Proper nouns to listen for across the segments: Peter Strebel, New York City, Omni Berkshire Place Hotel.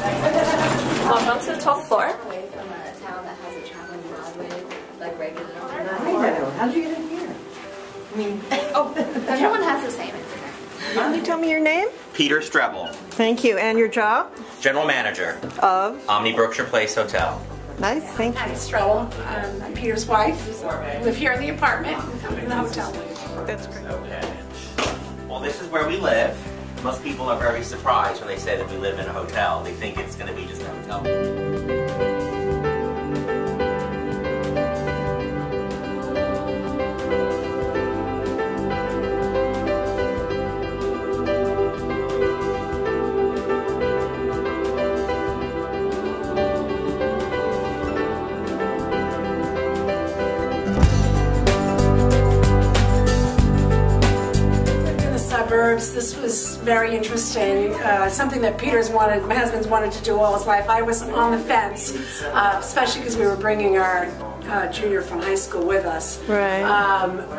Welcome to the 12th floor. Away from a town that has a traveling Broadway, like regular. I know. How'd you get in here? I mean, oh, everyone has the same. Can you tell me your name? Peter Strebel. Thank you. And your job? General Manager of Omni Berkshire Place Hotel. Nice, thank you. I'm Strebel. I'm Peter's wife. I live here in the apartment. I'm in the hotel. That's great. Okay. Well, this is where we live. Most people are very surprised when they say that we live in a hotel. They think it's going to be just a hotel. This was very interesting, something that my husband's wanted to do all his life. I was on the fence, especially because we were bringing our junior from high school with us. Right.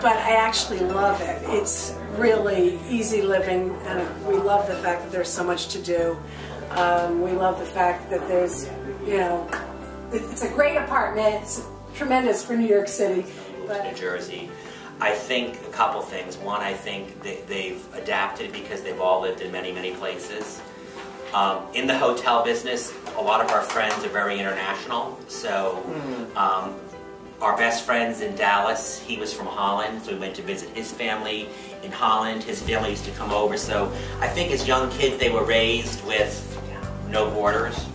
But I actually love it. It's really easy living, and we love the fact that there's so much to do. We love the fact that there's, you know, it's a great apartment. It's tremendous for New York City. But New Jersey. I think a couple things. One, I think they've adapted because they've all lived in many, many places. In the hotel business, a lot of our friends are very international. So our best friend's in Dallas. He was from Holland, so we went to visit his family in Holland. His family used to come over. So I think as young kids, they were raised with no borders.